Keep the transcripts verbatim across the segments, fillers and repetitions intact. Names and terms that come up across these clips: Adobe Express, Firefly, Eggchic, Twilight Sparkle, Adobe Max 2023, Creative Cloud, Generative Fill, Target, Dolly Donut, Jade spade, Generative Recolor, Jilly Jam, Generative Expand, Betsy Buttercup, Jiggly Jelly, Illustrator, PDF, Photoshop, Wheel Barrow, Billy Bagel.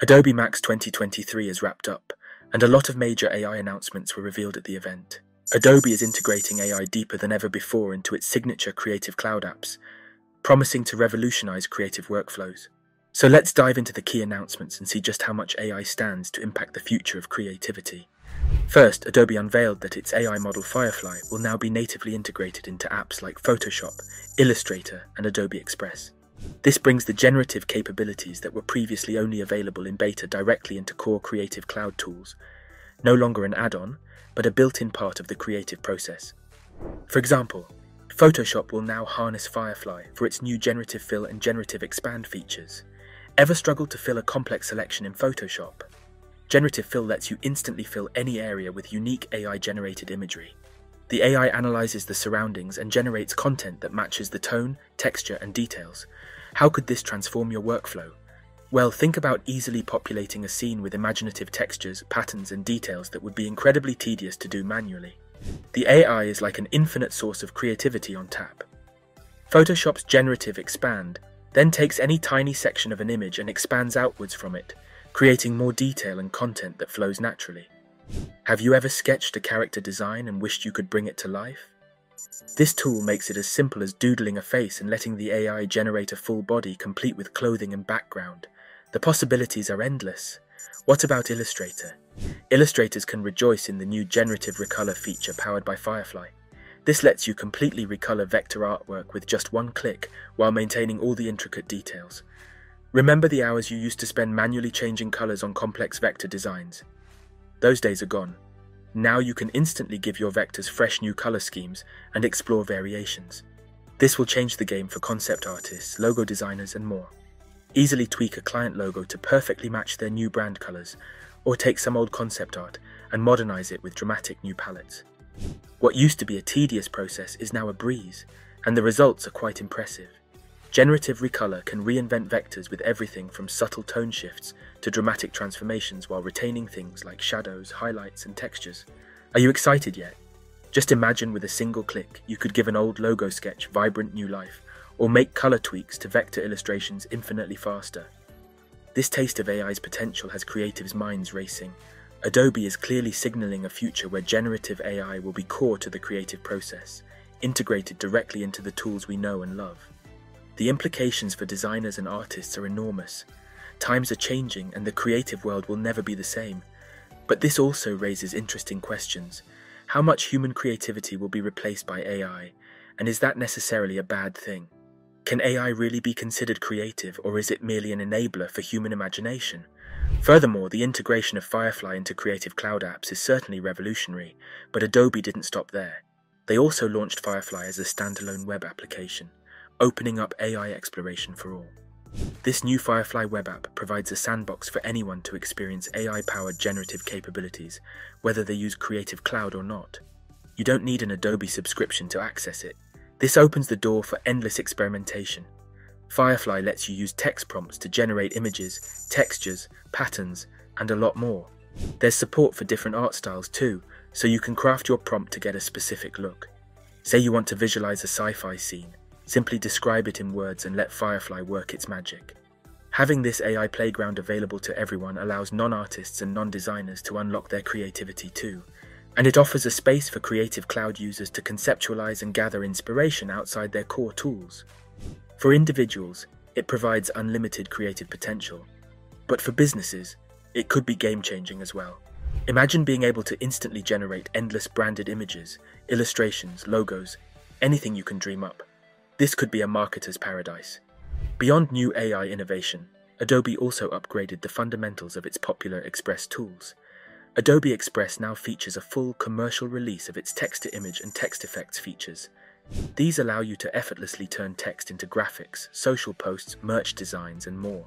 Adobe Max twenty twenty-three is wrapped up, and a lot of major A I announcements were revealed at the event. Adobe is integrating A I deeper than ever before into its signature Creative Cloud apps, promising to revolutionize creative workflows. So let's dive into the key announcements and see just how much A I stands to impact the future of creativity. First, Adobe unveiled that its A I model Firefly will now be natively integrated into apps like Photoshop, Illustrator, and Adobe Express. This brings the generative capabilities that were previously only available in beta directly into core Creative Cloud tools, no longer an add-on, but a built-in part of the creative process. For example, Photoshop will now harness Firefly for its new Generative Fill and Generative Expand features. Ever struggled to fill a complex selection in Photoshop? Generative Fill lets you instantly fill any area with unique A I-generated imagery. The A I analyzes the surroundings and generates content that matches the tone, texture, and details. How could this transform your workflow? Well, think about easily populating a scene with imaginative textures, patterns, and details that would be incredibly tedious to do manually. The A I is like an infinite source of creativity on tap. Photoshop's Generative Expand then takes any tiny section of an image and expands outwards from it, creating more detail and content that flows naturally. Have you ever sketched a character design and wished you could bring it to life? This tool makes it as simple as doodling a face and letting the A I generate a full body complete with clothing and background. The possibilities are endless. What about Illustrator? Illustrators can rejoice in the new Generative Recolor feature powered by Firefly. This lets you completely recolor vector artwork with just one click while maintaining all the intricate details. Remember the hours you used to spend manually changing colors on complex vector designs? Those days are gone. Now you can instantly give your vectors fresh new color schemes and explore variations. This will change the game for concept artists, logo designers, and more. Easily tweak a client logo to perfectly match their new brand colors, or take some old concept art and modernize it with dramatic new palettes. What used to be a tedious process is now a breeze, and the results are quite impressive. Generative Recolor can reinvent vectors with everything from subtle tone shifts to dramatic transformations while retaining things like shadows, highlights, and textures. Are you excited yet? Just imagine with a single click you could give an old logo sketch vibrant new life, or make color tweaks to vector illustrations infinitely faster. This taste of A I's potential has creatives' minds racing. Adobe is clearly signaling a future where generative A I will be core to the creative process, integrated directly into the tools we know and love. The implications for designers and artists are enormous. Times are changing and the creative world will never be the same. But this also raises interesting questions. How much human creativity will be replaced by A I? And is that necessarily a bad thing? Can A I really be considered creative, or is it merely an enabler for human imagination? Furthermore, the integration of Firefly into Creative Cloud apps is certainly revolutionary, but Adobe didn't stop there. They also launched Firefly as a standalone web application, opening up A I exploration for all. This new Firefly web app provides a sandbox for anyone to experience A I-powered generative capabilities, whether they use Creative Cloud or not. You don't need an Adobe subscription to access it. This opens the door for endless experimentation. Firefly lets you use text prompts to generate images, textures, patterns, and a lot more. There's support for different art styles too, so you can craft your prompt to get a specific look. Say you want to visualize a sci-fi scene. Simply describe it in words and let Firefly work its magic. Having this A I playground available to everyone allows non-artists and non-designers to unlock their creativity too, and it offers a space for Creative Cloud users to conceptualize and gather inspiration outside their core tools. For individuals, it provides unlimited creative potential, but for businesses, it could be game-changing as well. Imagine being able to instantly generate endless branded images, illustrations, logos, anything you can dream up. This could be a marketer's paradise. Beyond new A I innovation, Adobe also upgraded the fundamentals of its popular Express tools. Adobe Express now features a full commercial release of its text-to-image and text effects features. These allow you to effortlessly turn text into graphics, social posts, merch designs, and more.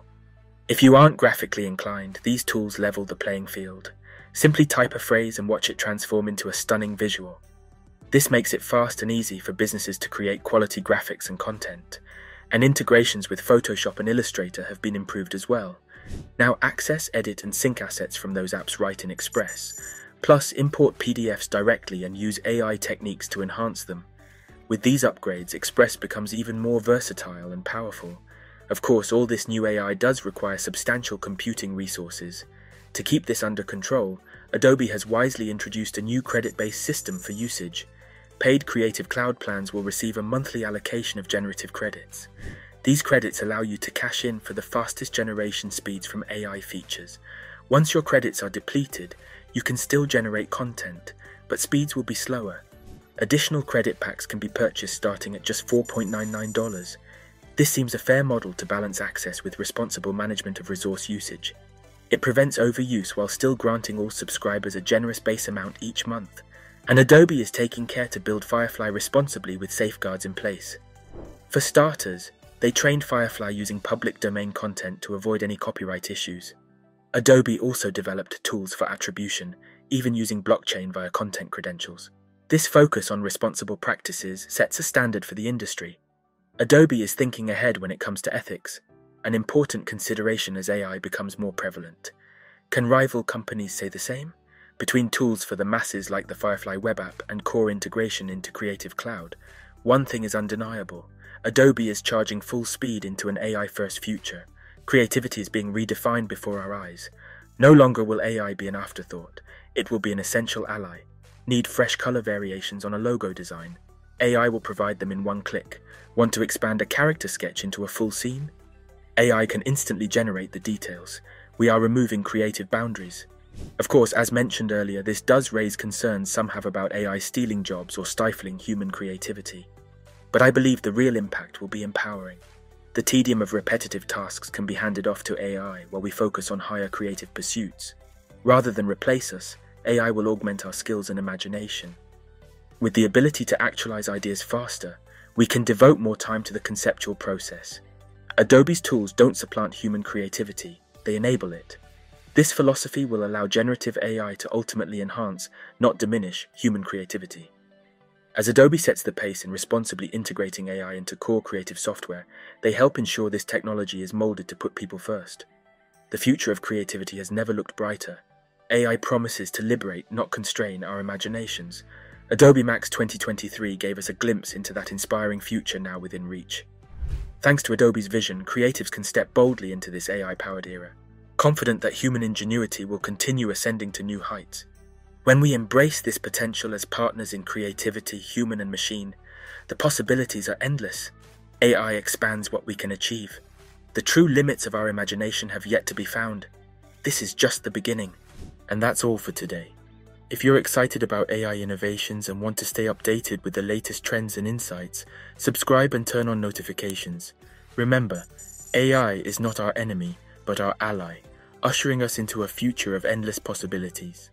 If you aren't graphically inclined, these tools level the playing field. Simply type a phrase and watch it transform into a stunning visual. This makes it fast and easy for businesses to create quality graphics and content, and integrations with Photoshop and Illustrator have been improved as well. Now access, edit, and sync assets from those apps right in Express, plus import P D Fs directly and use A I techniques to enhance them. With these upgrades, Express becomes even more versatile and powerful, Of course, all this new A I does require substantial computing resources. To keep this under control, Adobe has wisely introduced a new credit-based system for usage. Paid Creative Cloud plans will receive a monthly allocation of generative credits. These credits allow you to cash in for the fastest generation speeds from A I features. Once your credits are depleted, you can still generate content, but speeds will be slower. Additional credit packs can be purchased starting at just four dollars and ninety-nine cents. This seems a fair model to balance access with responsible management of resource usage. It prevents overuse while still granting all subscribers a generous base amount each month. And Adobe is taking care to build Firefly responsibly with safeguards in place. For starters, they trained Firefly using public domain content to avoid any copyright issues. Adobe also developed tools for attribution, even using blockchain via content credentials. This focus on responsible practices sets a standard for the industry. Adobe is thinking ahead when it comes to ethics, an important consideration as A I becomes more prevalent. Can rival companies say the same? Between tools for the masses like the Firefly web app and core integration into Creative Cloud, one thing is undeniable. Adobe is charging full speed into an A I-first future. Creativity is being redefined before our eyes. No longer will A I be an afterthought. It will be an essential ally. Need fresh color variations on a logo design? A I will provide them in one click. Want to expand a character sketch into a full scene? A I can instantly generate the details. We are removing creative boundaries. Of course, as mentioned earlier, this does raise concerns some have about A I stealing jobs or stifling human creativity. But I believe the real impact will be empowering. The tedium of repetitive tasks can be handed off to A I while we focus on higher creative pursuits. Rather than replace us, A I will augment our skills and imagination. With the ability to actualize ideas faster, we can devote more time to the conceptual process. Adobe's tools don't supplant human creativity, they enable it. This philosophy will allow generative A I to ultimately enhance, not diminish, human creativity. As Adobe sets the pace in responsibly integrating A I into core creative software, they help ensure this technology is molded to put people first. The future of creativity has never looked brighter. A I promises to liberate, not constrain, our imaginations. Adobe Max twenty twenty-three gave us a glimpse into that inspiring future now within reach. Thanks to Adobe's vision, creatives can step boldly into this A I-powered era, confident that human ingenuity will continue ascending to new heights. When we embrace this potential as partners in creativity, human and machine, the possibilities are endless. A I expands what we can achieve. The true limits of our imagination have yet to be found. This is just the beginning. And that's all for today. If you're excited about A I innovations and want to stay updated with the latest trends and insights, subscribe and turn on notifications. Remember, A I is not our enemy, but our ally, ushering us into a future of endless possibilities.